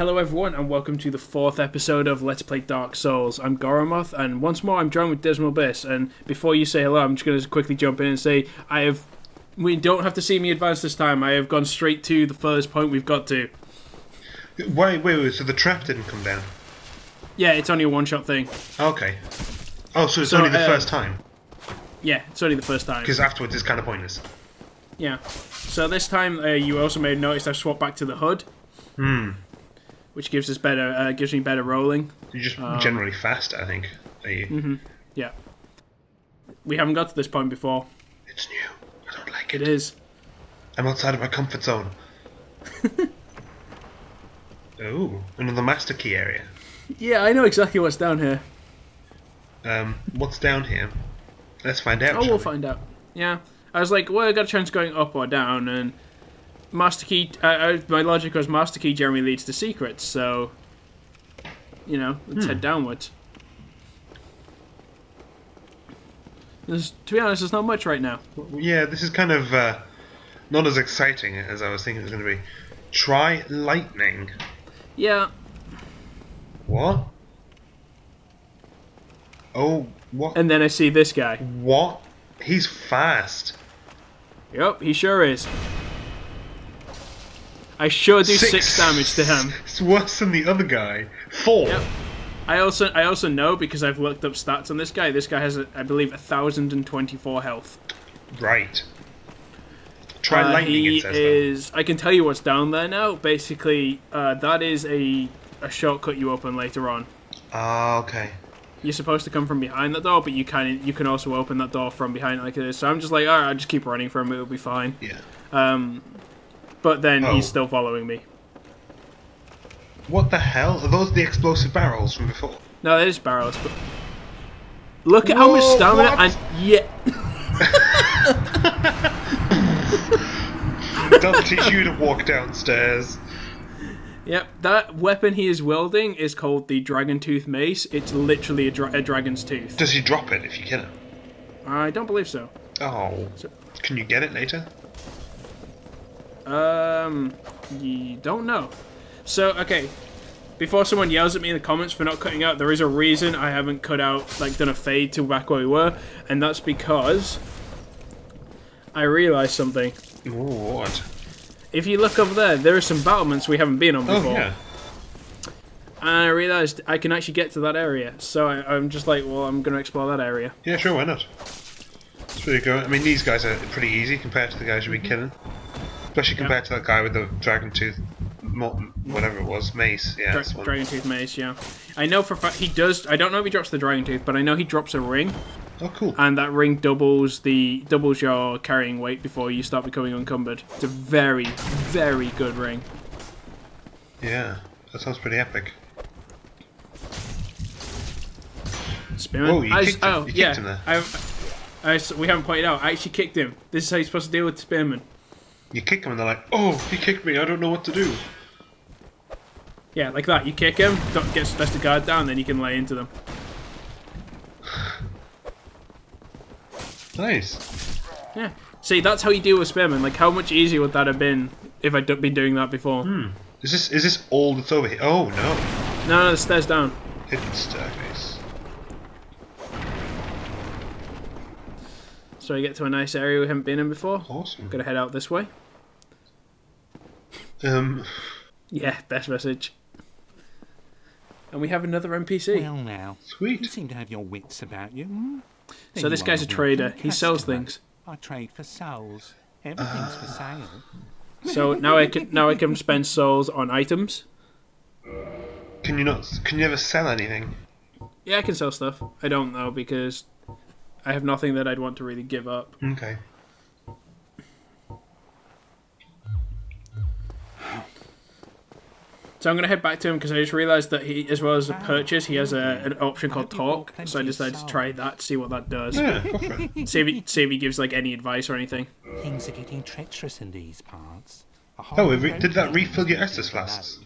Hello everyone and welcome to the 4th episode of Let's Play Dark Souls. I'm Goramoth and once more I'm joined with DismalAbyss, and before you say hello I'm just going to quickly jump in and say we don't have to see me advance this time. I have gone straight to the furthest point we've got to. Wait, so the trap didn't come down? Yeah, it's only a one-shot thing. Okay. Oh, so it's only the first time? Yeah, it's only the first time. Because afterwards it's kind of pointless. Yeah. So this time you also may have noticed I've swapped back to the HUD. Hmm. Which gives us better, gives me better rolling. You're just generally fast, I think. Are you? Mm-hmm. Yeah. We haven't got to this point before. It's new. I don't like it. It is. I'm outside of my comfort zone. Oh, another Master Key area. Yeah, I know exactly what's down here. What's down here? Let's find out. Oh, we'll find out. Yeah. I was like, well, I got a chance going up or down, and Master Key, my logic was Master Key generally leads to secrets, so, you know, let's head downwards. To be honest, there's not much right now. Yeah, this is kind of not as exciting as I was thinking it was going to be. Try lightning. Yeah. What? Oh, what? And then I see this guy. What? He's fast. Yep, he sure is. I sure do six damage to him. It's worse than the other guy. 4. Yep. I also know because I've looked up stats on this guy. This guy has, I believe, 1,024 health. Right. Try lightning. He is. Though. I can tell you what's down there now. Basically, that is a shortcut you open later on. Ah, okay. You're supposed to come from behind that door, but you can also open that door from behind like this. So I'm just like, all right, I'll just keep running from it. It'll be fine. Yeah. But then he's still following me. What the hell? Are those the explosive barrels from before? No, they're just barrels. But look at how much stamina and yeah. Doesn't teach you to walk downstairs. Yep, that weapon he is wielding is called the Dragon Tooth Mace. It's literally a dragon's tooth. Does he drop it if you kill him? I don't believe so. Oh. So can you get it later? You don't know. So, okay, before someone yells at me in the comments for not cutting out, there is a reason I haven't cut out, like, done a fade to back where we were, and that's because I realised something. Ooh, what? If you look over there, there are some battlements we haven't been on before. Oh, yeah. And I realised I can actually get to that area, so I'm just like, well, I'm going to explore that area. Yeah, sure, why not? That's pretty good. I mean, these guys are pretty easy compared to the guys you've been killing. Especially compared to that guy with the Dragon Tooth, whatever it was, Mace. Yeah, Dragon Tooth Mace, yeah. I know for a fact he does, I don't know if he drops the Dragon Tooth, but I know he drops a ring. Oh, cool. And that ring doubles your carrying weight before you start becoming encumbered. It's a very, very good ring. Yeah, that sounds pretty epic. Spearman. Whoa, you kicked him there. We haven't pointed out, I actually kicked him. This is how you're supposed to deal with Spearman. You kick him and they're like, oh, he kicked me, I don't know what to do. Yeah, like that. You kick him, get the guard down, then you can lay into them. Nice. Yeah. See, that's how you deal with Spearmen. Like, how much easier would that have been if I'd been doing that before? Hmm. Is this all that's over here? Oh, no. No, the stairs down. Hidden staircase. So we get to a nice area we haven't been in before. Awesome. Gonna head out this way. Yeah, best message. And we have another NPC. Well now, sweet. You seem to have your wits about you. Hmm? So this guy's a trader. He sells things. I trade for souls. Everything's for sale. So now I can spend souls on items. Can you not? Can you ever sell anything? Yeah, I can sell stuff. I don't know because I have nothing that I'd want to really give up. Okay. So I'm going to head back to him because I just realised that he, as well as the purchase, he has an option called talk. So I decided to try that, see what that does. Yeah, see if he gives like any advice or anything. Things are getting treacherous in these parts. Oh, did that refill your Estus flasks?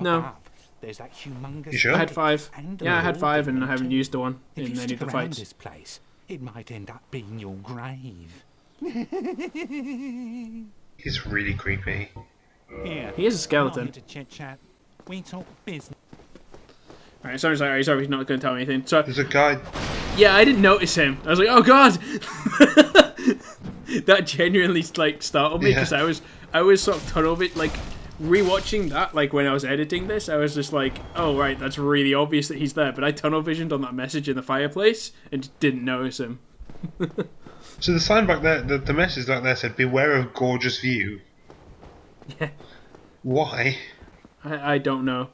No. There's that humongous. You sure? I had 5. Yeah, I had 5 and I haven't used the one in any of the fights. This place, it might end up being your grave. He's really creepy. Yeah, he is a skeleton. We talk business. Alright, sorry, he's not going to tell me anything. So, there's a guy. Yeah, I didn't notice him. I was like, oh god! That genuinely, like, startled me, because yeah. I was sort of tunnel vision, like, rewatching that, like, when I was editing this, I was just like, oh, right, that's really obvious that he's there, but I tunnel visioned on that message in the fireplace and just didn't notice him. So the sign back there, the message back there said, beware of gorgeous view. Yeah. Why? I don't know.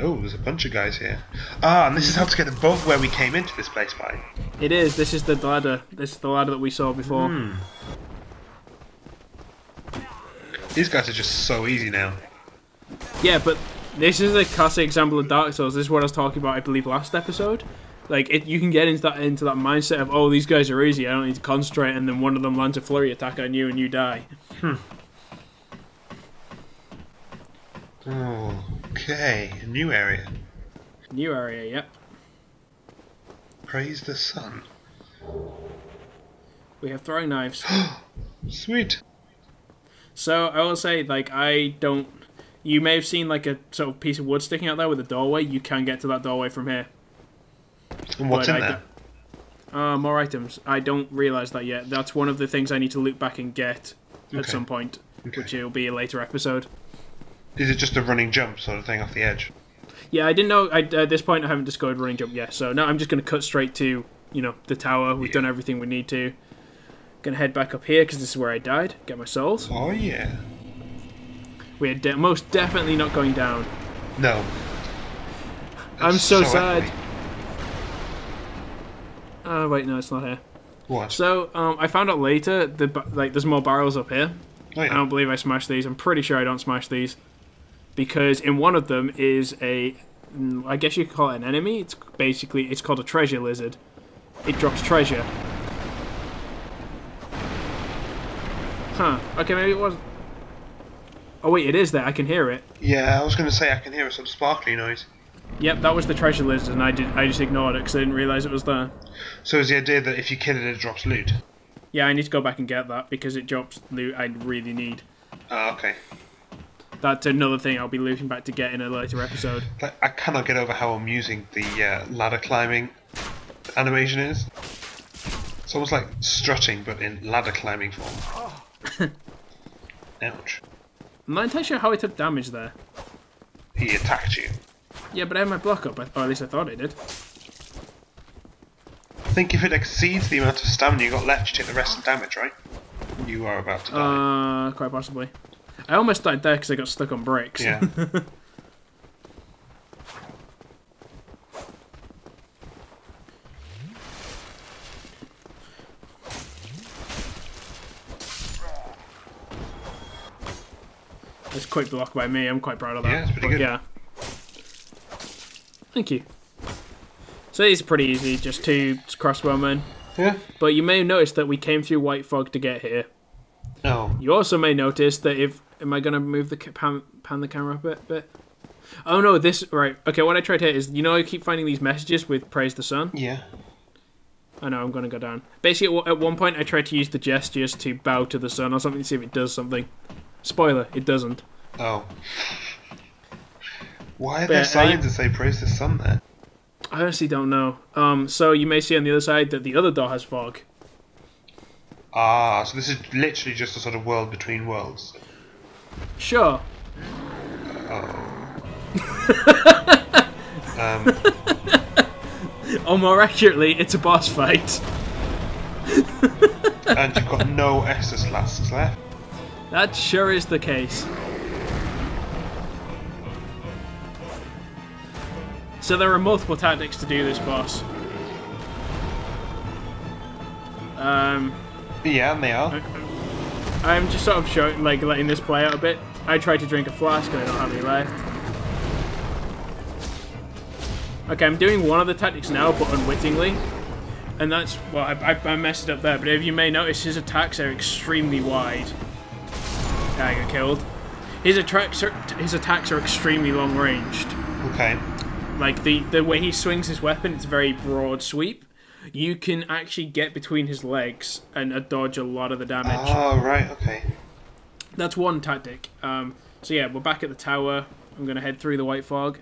Oh, there's a bunch of guys here. Ah, and this is how to get above where we came into this place by. It is. This is the ladder. This is the ladder that we saw before. Hmm. These guys are just so easy now. Yeah, but this is a classic example of Dark Souls. This is what I was talking about, I believe, last episode. Like, you can get into that mindset of, oh, these guys are easy, I don't need to concentrate, and then one of them lands a flurry attack on you and you die. Hmm. Okay, a new area. New area, yep. Praise the sun. We have throwing knives. Sweet. So I will say, like, I don't. You may have seen like a sort of piece of wood sticking out there with a doorway. You can get to that doorway from here. And what's in there? More items. I don't realise that yet. That's one of the things I need to loop back and get at some point, which will be a later episode. Is it just a running jump sort of thing off the edge? Yeah, I didn't know. At this point, I haven't discovered running jump yet. So now I'm just going to cut straight to, you know, the tower. We've done everything we need to. Gonna head back up here because this is where I died. Get my souls. Oh yeah. We're most definitely not going down. No. That's I'm so sad. Oh wait, no, it's not here. What? So I found out later that like there's more barrels up here. Oh, yeah. I don't believe I smashed these. I'm pretty sure I don't smash these because in one of them is a, I guess you could call it an enemy. It's basically it's called a treasure lizard. It drops treasure. Huh. Okay, maybe it wasn't. Oh wait, it is there. I can hear it. Yeah, I was going to say I can hear some sparkly noise. Yep, that was the treasure lizard, and I just ignored it because I didn't realise it was there. So is the idea that if you kill it, it drops loot? Yeah, I need to go back and get that because it drops loot I really need. Ah, okay. That's another thing I'll be looping back to get in a later episode. I cannot get over how amusing the ladder climbing animation is. It's almost like strutting, but in ladder climbing form. Oh. Ouch. I'm not entirely sure how I took damage there. He attacked you. Yeah, but I had my block up, or at least I thought it did. I think if it exceeds the amount of stamina you got left, you take the rest of damage, right? You are about to die. Quite possibly. I almost died there because I got stuck on bricks. Yeah. It's a quick block by me, I'm quite proud of that. Yeah, it's pretty good. Yeah. Thank you. So it's pretty easy, just two crossbowmen. Yeah. But you may have noticed that we came through White Fog to get here. Oh. You also may notice that if... Am I going to move the... Pan the camera up a bit? Oh no, this... Right, okay, what I tried here is... You know I keep finding these messages with Praise the Sun? Yeah. I know, I'm going to go down. Basically, at one point I tried to use the gestures to bow to the sun or something to see if it does something. Spoiler, it doesn't. Oh. Why are there signs that say Praise the Sun there? I honestly don't know. So you may see on the other side that the other door has fog. Ah, so this is literally just a sort of world between worlds. Sure. Oh. Or more accurately, it's a boss fight. And you've got no Estus lasts left. That sure is the case. So there are multiple tactics to do this boss. Yeah, they are. I'm just sort of showing, like, letting this play out a bit. I tried to drink a flask and I don't have any left. Okay, I'm doing one of the tactics now, but unwittingly. And that's, well, I messed it up there, but if you may notice, his attacks are extremely wide. I got killed. His attacks are extremely long ranged. Okay. Like the way he swings his weapon, it's a very broad sweep. You can actually get between his legs and dodge a lot of the damage. Oh right, okay. That's one tactic. So yeah, we're back at the tower. I'm going to head through the white fog.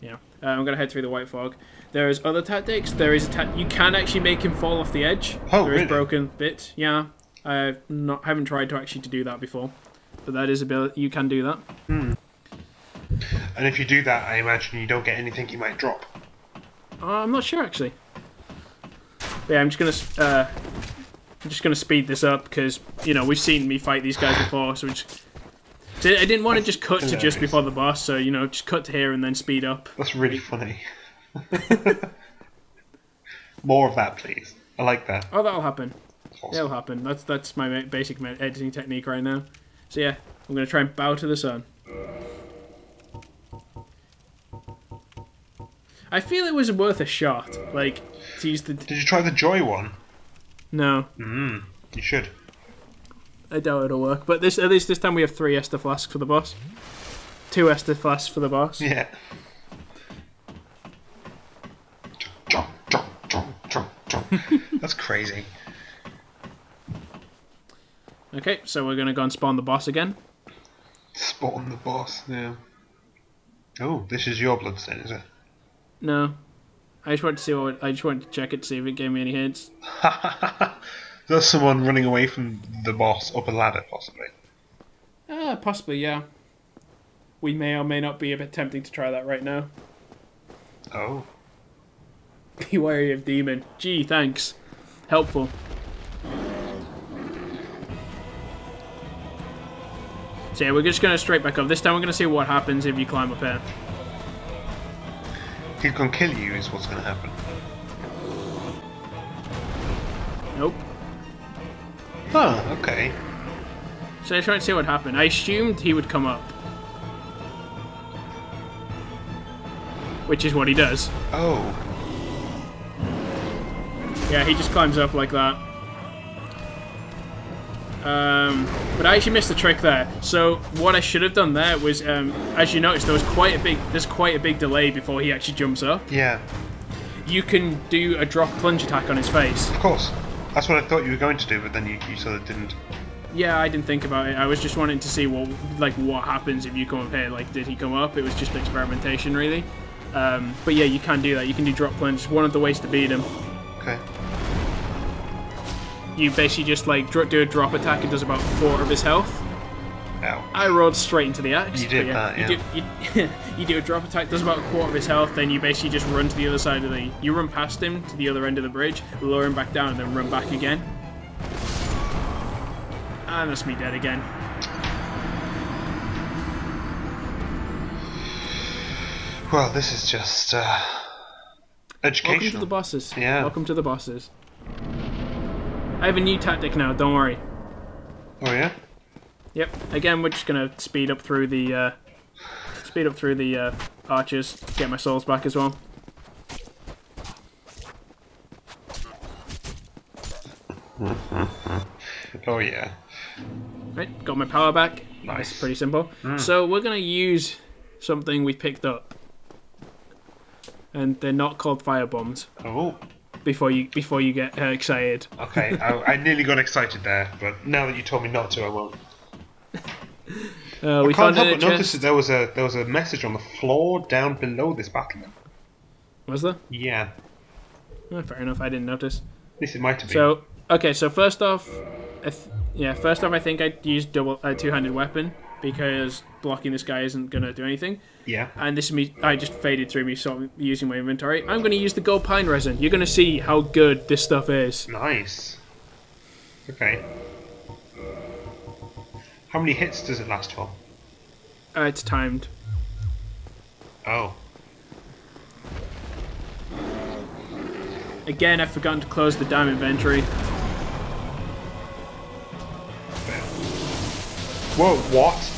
Yeah, I'm going to head through the white fog. There is other tactics. There is you can actually make him fall off the edge. Oh, there is broken bits. Yeah, I haven't tried to actually do that before, but that is ability. You can do that. Mm. And if you do that, I imagine you don't get anything you might drop. I'm not sure actually. But yeah, I'm just gonna speed this up because we've seen me fight these guys before, so I didn't want to just cut to just before the boss, so just cut to here and then speed up. That's really funny. More of that, please. I like that. Oh, that'll happen. Awesome. That'll happen. That's my basic editing technique right now. So yeah, I'm gonna try and bow to the sun. I feel it was worth a shot. Like, to use the. Did you try the joy one? No. Mm, you should. I doubt it'll work, but this at least this time we have 3 Estus flasks for the boss. 2 Estus flasks for the boss. Yeah. That's crazy. Okay, so we're gonna go and spawn the boss again. Spawn the boss, yeah. Oh, this is your bloodstone, is it? No, I just wanted to check it, see if it gave me any hints. There's someone running away from the boss up a ladder, possibly. Possibly, yeah. We may or may not be attempting to try that right now. Oh. Be wary of demon. Gee, thanks. Helpful. So yeah, we're just going to straight back up. This time we're going to see what happens if you climb up here. He's gonna kill you is what's gonna happen. Nope. Oh, okay. So I tried to see what happened. I assumed he would come up. Which is what he does. Oh. Yeah, he just climbs up like that. But I actually missed the trick there. So what I should have done there was, as you noticed, there's quite a big delay before he actually jumps up. Yeah. You can do a drop plunge attack on his face. Of course. That's what I thought you were going to do, but then you sort of didn't. Yeah, I didn't think about it. I was just wanting to see what happens if you come up here. Like, did he come up? It was just experimentation, really. But yeah, you can do that. You can do drop plunge. It's one of the ways to beat him. Okay. You basically just do a drop attack. It does about 4 of his health. Ow. I rolled straight into the axe. You did that, yeah. You do a drop attack, does about 1/4 of his health, then you basically just run to the other side of the... You run past him to the other end of the bridge, lure him back down, and then run back again. And that's me dead again. Well, this is just... educational. Welcome to the bosses. Yeah. Welcome to the bosses. I have a new tactic now, don't worry. Oh yeah? Yep. Again, we're just gonna speed up through the archers, get my souls back as well. Oh yeah. Right, got my power back. Nice. That's pretty simple. Mm. So we're gonna use something we picked up. And they're not called fire bombs. Oh. Before you get excited. Okay, I nearly got excited there, but now that you told me not to, I won't. I can't help but notice that there was a message on the floor down below this battlement. Was there? Yeah. Oh, fair enough. I didn't notice. At least it might have been. So okay, so first off, first off, I think I'd use two-handed weapon because blocking this guy isn't gonna do anything. Yeah. And this is me. I just faded through me, sort of using my inventory. I'm going to use the gold pine resin. You're going to see how good this stuff is. Nice. Okay. How many hits does it last for? It's timed. Oh. Again, I've forgotten to close the damn inventory. Whoa, what?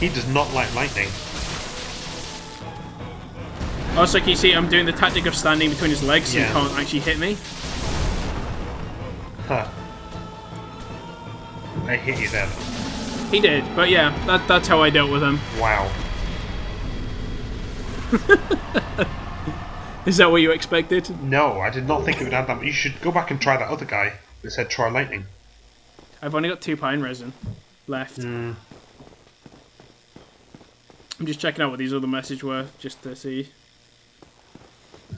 He does not like lightning. Also, can you see I'm doing the tactic of standing between his legs so he can't actually hit me? Huh. I hit you there. He did, but yeah, that's how I dealt with him. Wow. Is that what you expected? No, I did not think it would have that, but you should go back and try that other guy that said try lightning. I've only got 2 pine resin left. Mm. I'm just checking out what these other messages were, just to see.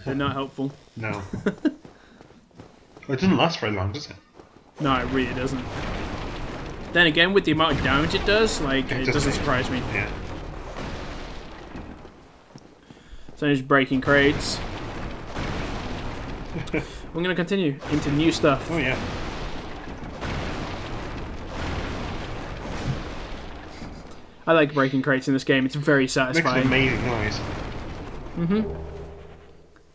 They're not helpful. No. It doesn't last very long, does it? No, it really doesn't. Then again, with the amount of damage it does, like, it doesn't surprise me. Yeah. So he's breaking crates. I'm gonna continue into new stuff. Oh yeah. I like breaking crates in this game. It's very satisfying. It makes an amazing noise. Mm-hmm.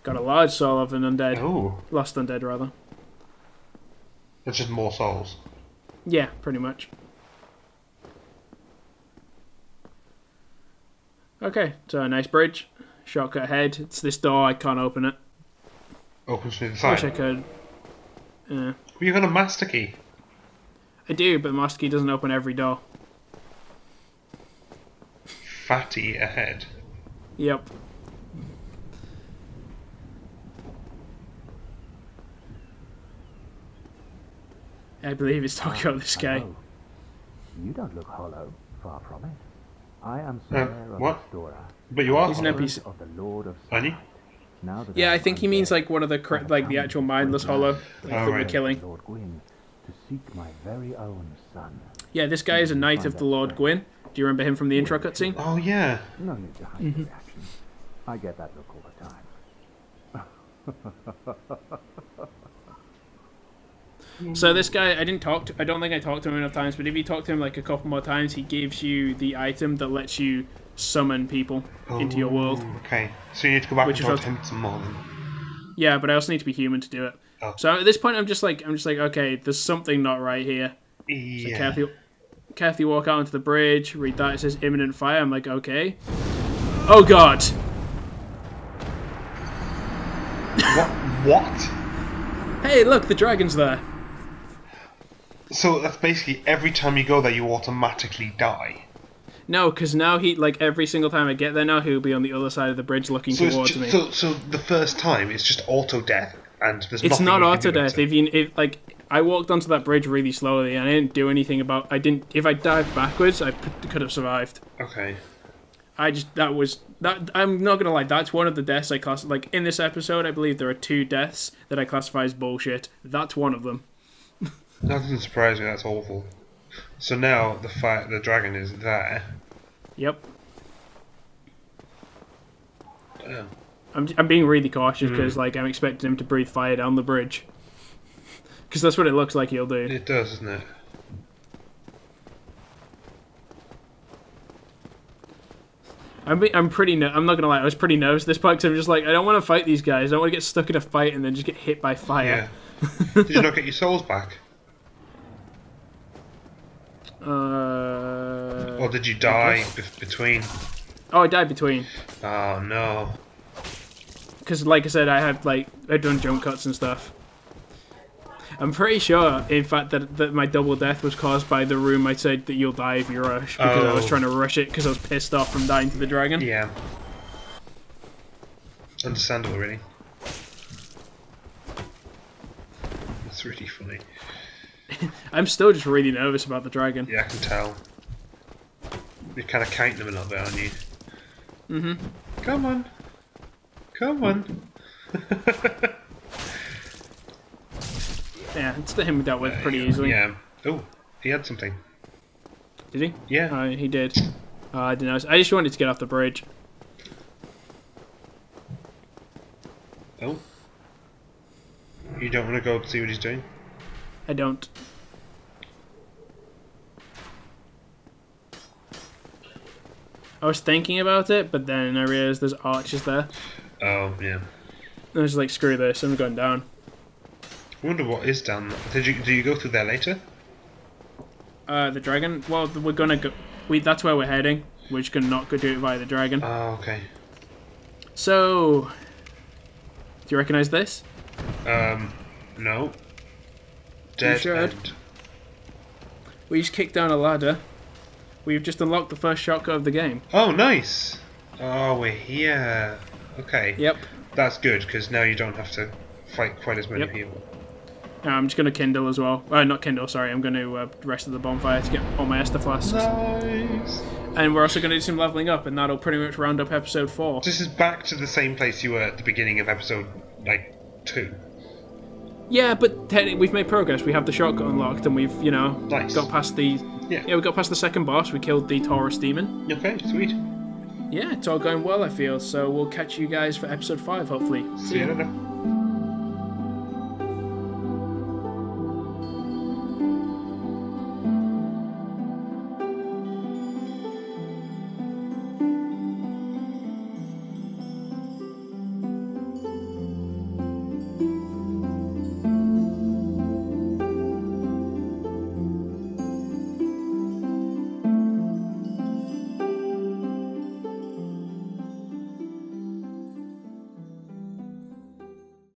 Got a large soul of an undead. Oh. Lost undead, rather. It's just more souls. Yeah, pretty much. Okay, so a nice bridge. Shortcut ahead. It's this door. I can't open it. Opens through the side. Wish I could. Yeah. Well, you got a master key. I do, but the master key doesn't open every door. Fatty ahead. Yep. I believe it's talking about this guy. Hello. You don't look hollow, far from it. I am Sir Dora. But you are. He's an NPC. Of the Lord of Sunlight. Yeah, I think he means like one of the actual mindless hollow that we're killing. Lord Gwyn, to seek my very own son. Yeah, this guy is a knight of the Lord Gwyn. Do you remember him from the intro cutscene? Oh yeah. No need to hide your reactions. I get that look all the time. So this guy, I don't think I talked to him enough times, but if you talk to him like a couple more times, he gives you the item that lets you summon people into your world. Okay, so you need to go back and talk to him some more. Yeah, but I also need to be human to do it. Oh. So at this point, I'm just like, okay, there's something not right here. Yeah. So carefully walk out onto the bridge. Read that. It says imminent fire. I'm like, okay. Oh god. What? What? Hey, look, the dragon's there. So that's basically every time you go there, you automatically die. No, because now every single time I get there now, he'll be on the other side of the bridge looking towards me. So the first time it's just auto death, and there's nothing. It's not auto death. If I walked onto that bridge really slowly, and I didn't do anything about. I didn't. If I dived backwards, I could have survived. Okay. I'm not gonna lie. That's one of the deaths I class. Like in this episode, I believe there are two deaths that I classify as bullshit. That's one of them. That doesn't surprise me. That's awful. So now the dragon is there. Yep. Damn. I'm being really cautious because I'm expecting him to breathe fire down the bridge. Because that's what it looks like he'll do. It does, doesn't it? I'm not gonna lie. I was pretty nervous at this point because I'm just like, I don't want to fight these guys. I don't want to get stuck in a fight and then just get hit by fire. Yeah. Did you not get your souls back? Or did you die between? Oh, I died between. Oh no. Because like I said, I've done jump cuts and stuff. I'm pretty sure, in fact, that my double death was caused by the room I said that you'll die if you rush, because I was trying to rush it because I was pissed off from dying to the dragon. Yeah. Understandable, really. That's really funny. I'm still just really nervous about the dragon. Yeah, I can tell. You're kind of counting them a little bit, aren't you? Mm-hmm. Come on. Come on. Yeah, it's the him we dealt with pretty easily. Yeah. Oh, he had something. Did he? Yeah. He did. I didn't know. I just wanted to get off the bridge. Oh. You don't want to go up and see what he's doing? I don't. I was thinking about it, but then I realized there's archers there. Oh, yeah. I was like, screw this, I'm going down. I wonder what is down there. Do you go through there later? The dragon? Well, we're gonna go... that's where we're heading. We're just gonna not go do it via the dragon. Oh, okay. So... Do you recognise this? No. Dead end. We just kicked down a ladder. We've just unlocked the first shortcut of the game. Oh, nice! Oh, we're here. Okay. Yep. That's good, because now you don't have to fight quite as many people. I'm just going to kindle as well. Not kindle, sorry. I'm going to rest of the bonfire to get all my Estus flasks. Nice! And we're also going to do some leveling up, and that'll pretty much round up episode 4. This is back to the same place you were at the beginning of episode, like, 2. Yeah, but we've made progress. We have the shortcut unlocked, and we've, you know, got past the... Yeah, we got past the second boss. We killed the Taurus Demon. Okay, sweet. Yeah, it's all going well, I feel. So we'll catch you guys for episode 5, hopefully. See you later.